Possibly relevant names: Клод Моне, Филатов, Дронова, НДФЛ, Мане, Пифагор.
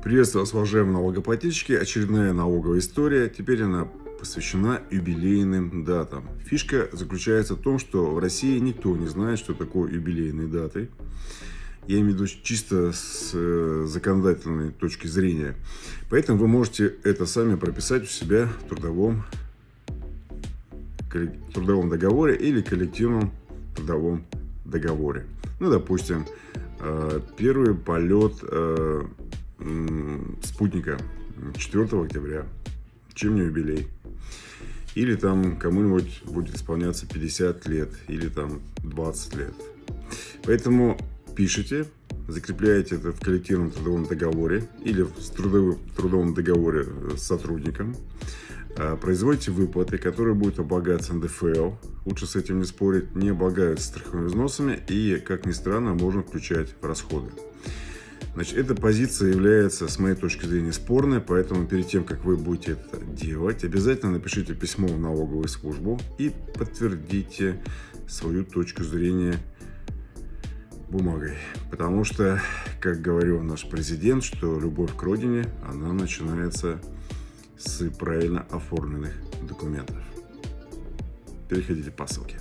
Приветствую вас, уважаемые налогоплательщики. Очередная налоговая история. Теперь она посвящена юбилейным датам. Фишка заключается в том, что в России никто не знает, что такое юбилейные даты. Я имею в виду чисто с законодательной точки зрения. Поэтому вы можете это сами прописать у себя в трудовом договоре или коллективном трудовом договоре. Ну, допустим, первый полет спутника 4 октября. Чем не юбилей? Или там кому-нибудь будет исполняться 50 лет, или там 20 лет. Поэтому пишите, закрепляете это в коллективном трудовом договоре или в трудовом договоре с сотрудником. Производите выплаты, которые будут облагаться НДФЛ. Лучше с этим не спорить, не облагаются страховыми взносами и, как ни странно, можно включать в расходы. Значит, эта позиция является, с моей точки зрения, спорной, поэтому перед тем, как вы будете это делать, обязательно напишите письмо в налоговую службу и подтвердите свою точку зрения бумагой. Потому что, как говорил наш президент, что любовь к родине, она начинается с правильно оформленных документов. Переходите по ссылке.